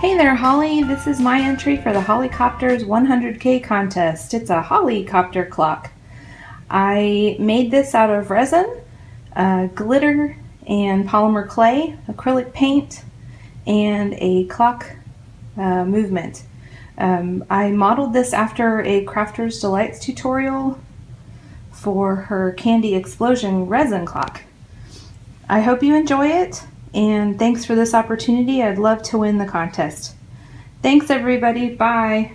Hey there, Holly. This is my entry for the Hollycopter's 100K contest. It's a Hollycopter clock. I made this out of resin, glitter and polymer clay, acrylic paint, and a clock movement. I modeled this after a Crafter's Delights tutorial for her Candy Explosion Resin Clock. I hope you enjoy it, and thanks for this opportunity. I'd love to win the contest. Thanks everybody, bye!